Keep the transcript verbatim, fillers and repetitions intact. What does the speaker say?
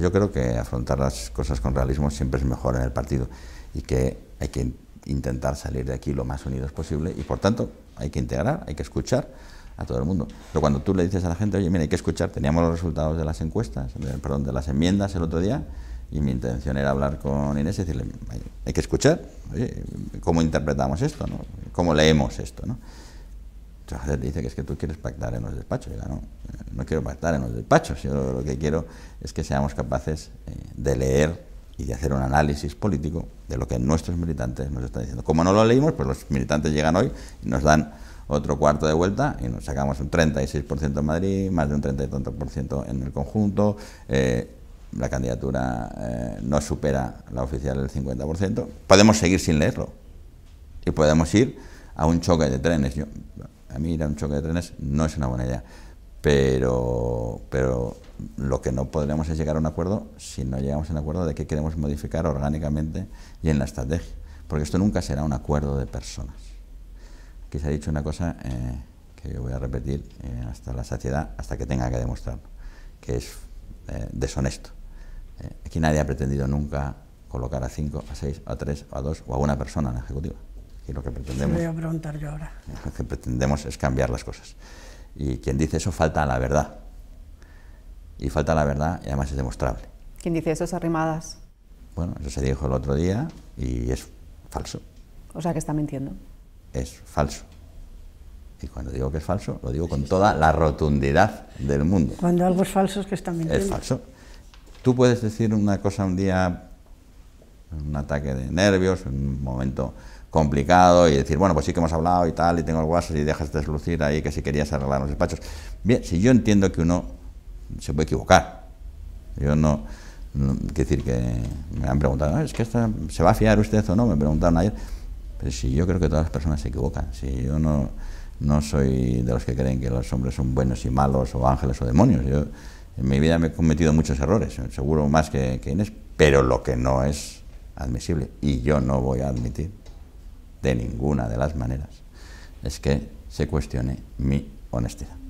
Yo creo que afrontar las cosas con realismo siempre es mejor en el partido y que hay que intentar salir de aquí lo más unidos posible y por tanto hay que integrar, hay que escuchar a todo el mundo. Pero cuando tú le dices a la gente, oye, mira, hay que escuchar, teníamos los resultados de las encuestas, de, perdón, de las enmiendas el otro día y mi intención era hablar con Inés y decirle, hay que escuchar, oye, ¿cómo interpretamos esto? ¿No? ¿Cómo leemos esto? ¿No? Entonces dice que es que tú quieres pactar en los despachos. Yo, no, no quiero pactar en los despachos, yo lo que quiero es que seamos capaces de leer y de hacer un análisis político de lo que nuestros militantes nos están diciendo. Como no lo leímos, pues los militantes llegan hoy y nos dan otro cuarto de vuelta y nos sacamos un treinta y seis por ciento en Madrid, más de un treinta y tantos por ciento en el conjunto, eh, la candidatura eh, no supera la oficial del cincuenta por ciento, podemos seguir sin leerlo y podemos ir a un choque de trenes. Yo, a mí ir a un choque de trenes no es una buena idea, pero, pero lo que no podremos es llegar a un acuerdo si no llegamos a un acuerdo de qué queremos modificar orgánicamente y en la estrategia, porque esto nunca será un acuerdo de personas. Aquí se ha dicho una cosa eh, que yo voy a repetir eh, hasta la saciedad, hasta que tenga que demostrarlo, que es eh, deshonesto. Eh, aquí nadie ha pretendido nunca colocar a cinco, a seis, a tres, a dos o a una persona en la ejecutiva. Y lo que pretendemos, voy a preguntar yo ahora. Lo que pretendemos es cambiar las cosas. Y quien dice eso falta a la verdad. Y falta a la verdad y además es demostrable. ¿Quién dice eso es Arrimadas? Bueno, eso se dijo el otro día y es falso. O sea que está mintiendo. Es falso. Y cuando digo que es falso, lo digo con toda la rotundidad del mundo. Cuando algo es falso es que está mintiendo. Es falso. Tú puedes decir una cosa un día, un ataque de nervios, un momento complicado y decir, bueno, pues sí que hemos hablado y tal, y tengo el WhatsApp y dejas de lucir ahí que si querías arreglar los despachos. Bien, si yo entiendo que uno se puede equivocar, yo no, no quiero decir que me han preguntado, es que esta, ¿se va a fiar usted o no? Me preguntaron ayer, pero si yo creo que todas las personas se equivocan, si yo no, no soy de los que creen que los hombres son buenos y malos o ángeles o demonios, yo en mi vida me he cometido muchos errores, seguro más que, que Inés, pero lo que no es admisible y yo no voy a admitir de ninguna de las maneras, es que se cuestione mi honestidad.